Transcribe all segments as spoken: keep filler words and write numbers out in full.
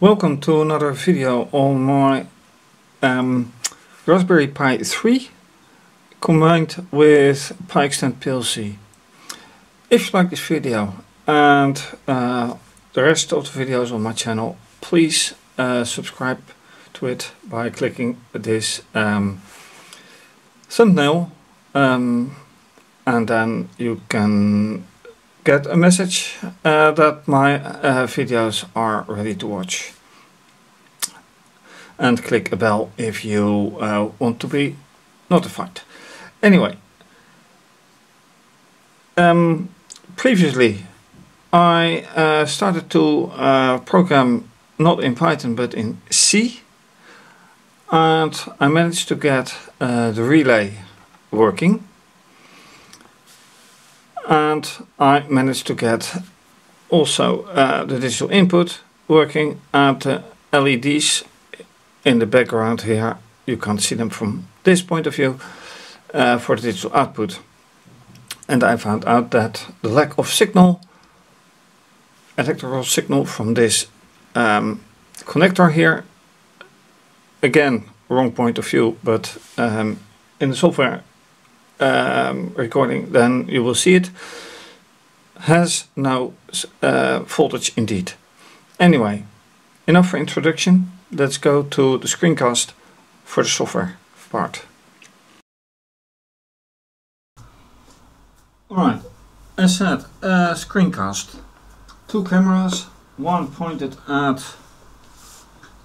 Welcome to another video on my um, Raspberry Pi three combined with PiXtend P L C. If you like this video and uh, the rest of the videos on my channel, please uh, subscribe to it by clicking this um, thumbnail, um, and then you can get a message uh, that my uh, videos are ready to watch, and click a bell if you uh, want to be notified. Anyway, um, previously I uh, started to uh, program not in Python but in C, and I managed to get uh, the relay working. And I managed to get also uh, the digital input working, and the L E Ds in the background here, you can't see them from this point of view, uh, for the digital output. And I found out that the lack of signal, electrical signal from this um, connector here, again wrong point of view, but um, in the software Um, recording, then you will see it has no uh, voltage indeed. Anyway, enough for introduction, let's go to the screencast for the software part. Alright, as said, uh, screencast. Two cameras, one pointed at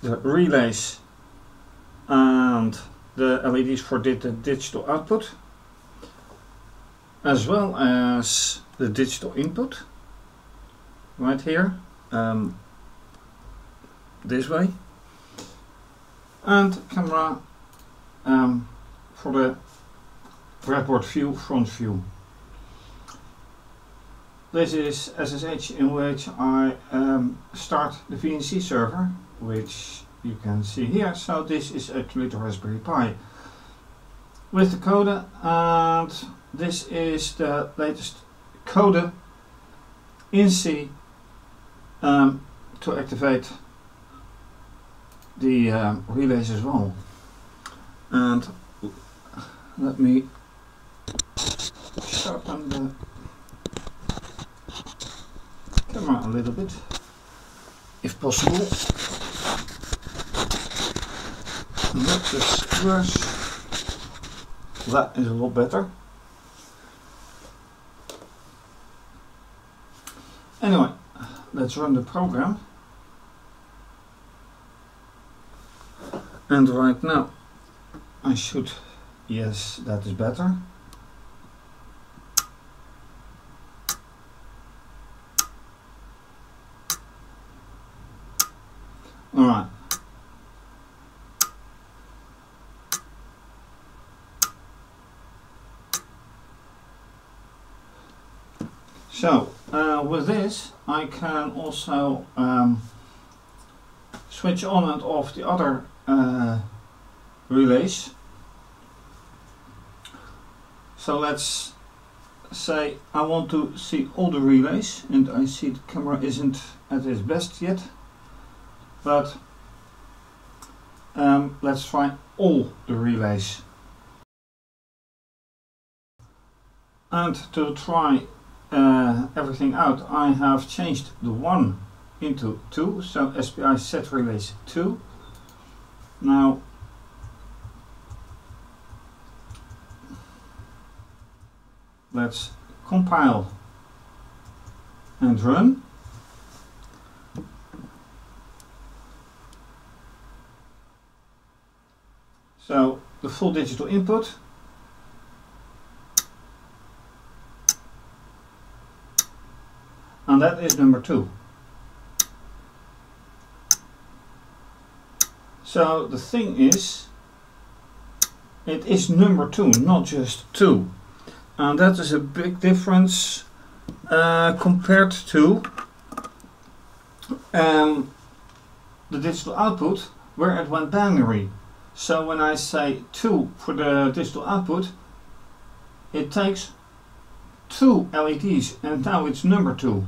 the relays and the L E Ds for the digital output, as well as the digital input, right here, um, this way, and camera um, for the breadboard view, front view. This is S S H, in which I um, start the V N C server, which you can see here. So this is actually the Raspberry Pi with the code, and this is the latest code in C um, to activate the um, relays as well. And let me sharpen the camera a little bit, if possible. Not the squares. That is a lot better. Anyway, let's run the program, and right now I should, yes, that is better. All right. So, Uh, with this, I can also um, switch on and off the other uh, relays. So let's say I want to see all the relays, and I see the camera isn't at its best yet, but um, let's try all the relays. And to try Uh, everything out, I have changed the one into two, so S P I set relays two. Now let's compile and run. So the full digital input, and that is number two. So the thing is, it is number two, not just two, and that is a big difference uh, compared to um, the digital output, where it went binary. So when I say two for the digital output, it takes two L E Ds, and now it's number two.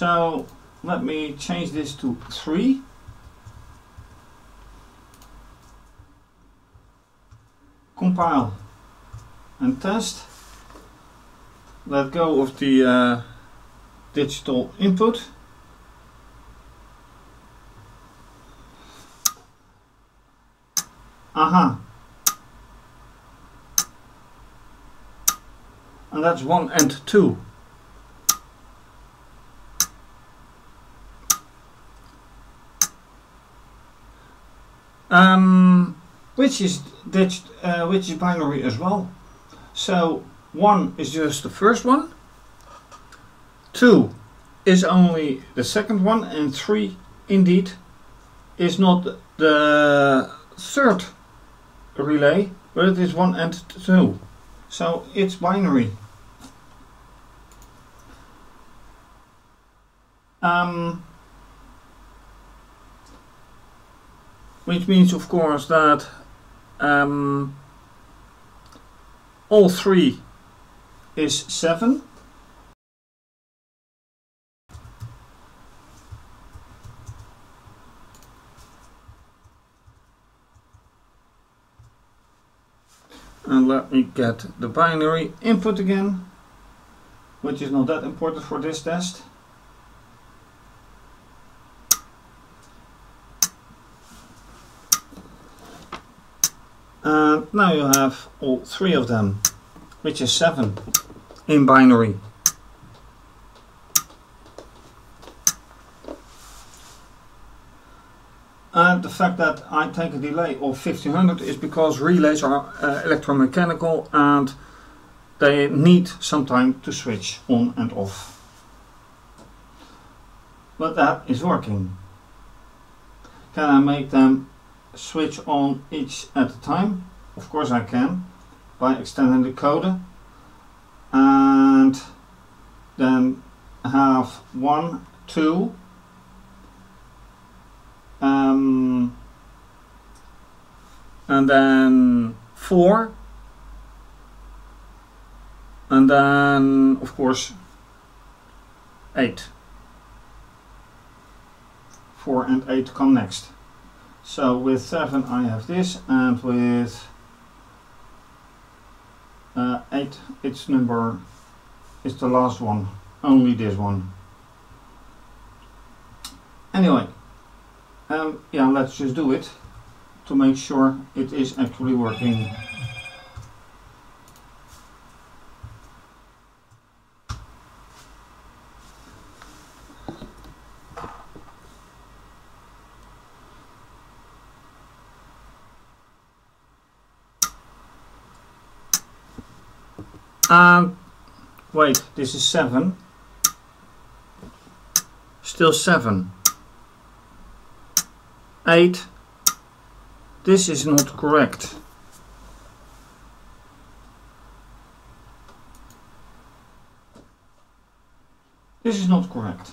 So let me change this to three, compile and test. Let go of the uh, digital input. Aha. And that's one and two. Um, which is digit, uh, which is binary as well. So one is just the first one, two is only the second one, and three indeed is not the third relay, but it is one and two. So it's binary. Um, Which means, of course, that um, all three is seven. And let me get the binary input again, which is not that important for this test. And now you have all three of them, which is seven in binary. And the fact that I take a delay of fifteen hundred is because relays are uh, electromechanical and they need some time to switch on and off. But that is working. Can I make them switch on each at a time? Of course I can, by extending the code and then have one, two, um, and then four, and then of course eight. Four and eight come next. So with seven I have this, and with uh, eight its number is the last one, only this one. Anyway, um, yeah, let's just do it to make sure it is actually working. Um, wait, this is seven. Still seven. Eight. This is not correct. This is not correct.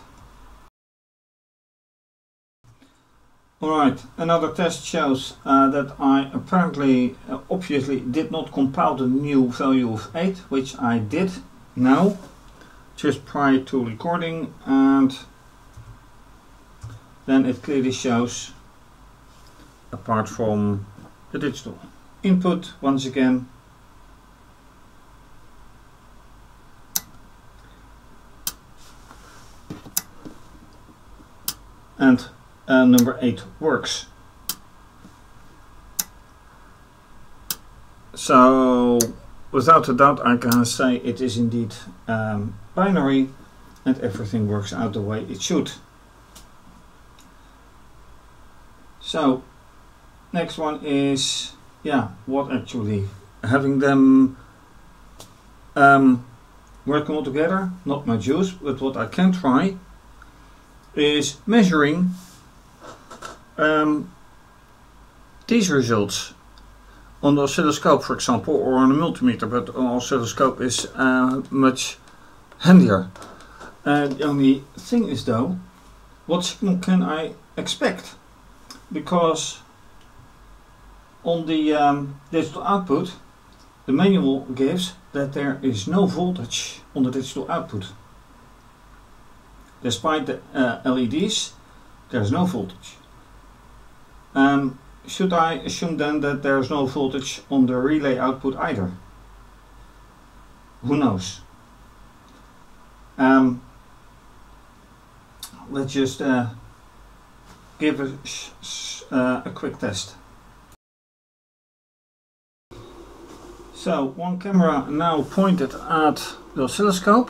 Alright, another test shows uh, that I apparently, uh, obviously, did not compile the new value of eight, which I did now, just prior to recording, and then it clearly shows, apart from the digital input once again, and Uh, number eight works. So without a doubt I can say it is indeed um, binary and everything works out the way it should. So next one is, yeah, what actually having them um, working all together, not much use, but what I can try is measuring Um, these results on the oscilloscope, for example, or on a multimeter, but an oscilloscope is uh, much handier. Uh, the only thing is, though, what signal can I expect? Because on the um, digital output, the manual gives that there is no voltage on the digital output. Despite the uh, L E Ds, there is no voltage. Um, Should I assume then that there's no voltage on the relay output either? Who knows? Um, let's just uh, give a, uh, a quick test. So one camera now pointed at the oscilloscope,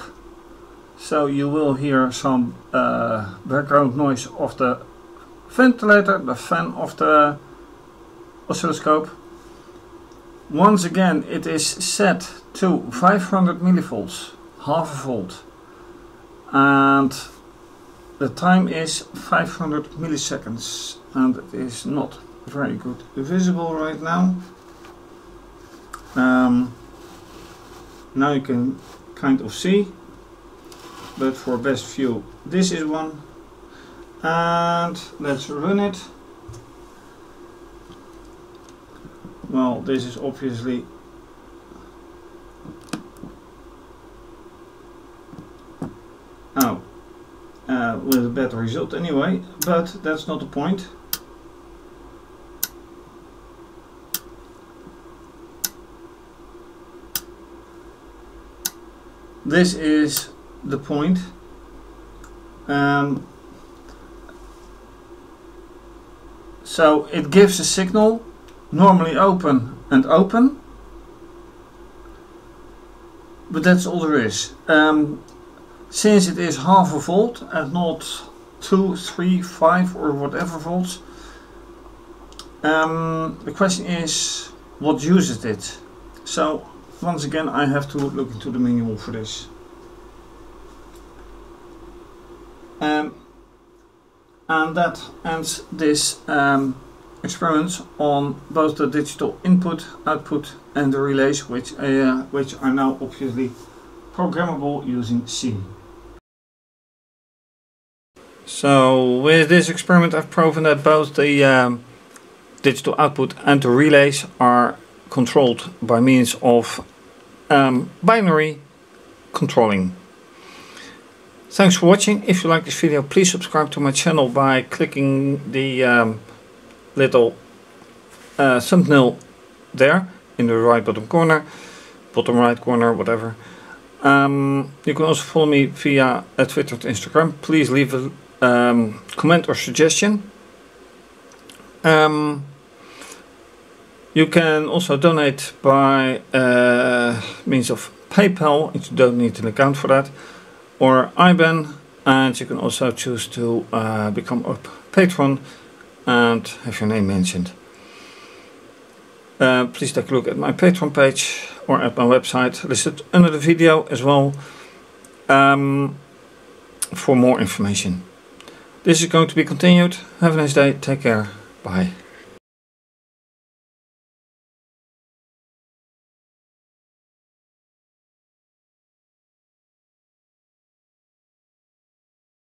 so you will hear some uh, background noise of the ventilator, the fan of the oscilloscope. Once again, it is set to five hundred millivolts, half a volt, and the time is five hundred milliseconds, and it is not very good visible right now. Um, now you can kind of see, but for best view this is one, and let's run it. Well, this is obviously oh, uh, with a better result anyway, but that's not the point. This is the point. Um, so it gives a signal, normally open and open, but that's all there is. Um, since it is half a volt and not two, three, five or whatever volts, um, the question is what uses it. So once again, I have to look into the manual for this. Um, and that ends this um, experiments on both the digital input, output and the relays, which, uh, which are now obviously programmable using C. So with this experiment I've proven that both the um, digital output and the relays are controlled by means of um, binary controlling. Thanks for watching. If you like this video, please subscribe to my channel by clicking the um, little uh, thumbnail there in the right bottom corner, bottom right corner, whatever. Um, you can also follow me via uh, Twitter and Instagram. Please leave a um, comment or suggestion. Um, you can also donate by uh, means of PayPal, if you don't need an account for that, or I B A N, and you can also choose to uh, become a patron and have your name mentioned. Uh, please take a look at my Patreon page or at my website listed under the video as well um, for more information. This is going to be continued. Have a nice day. Take care. Bye.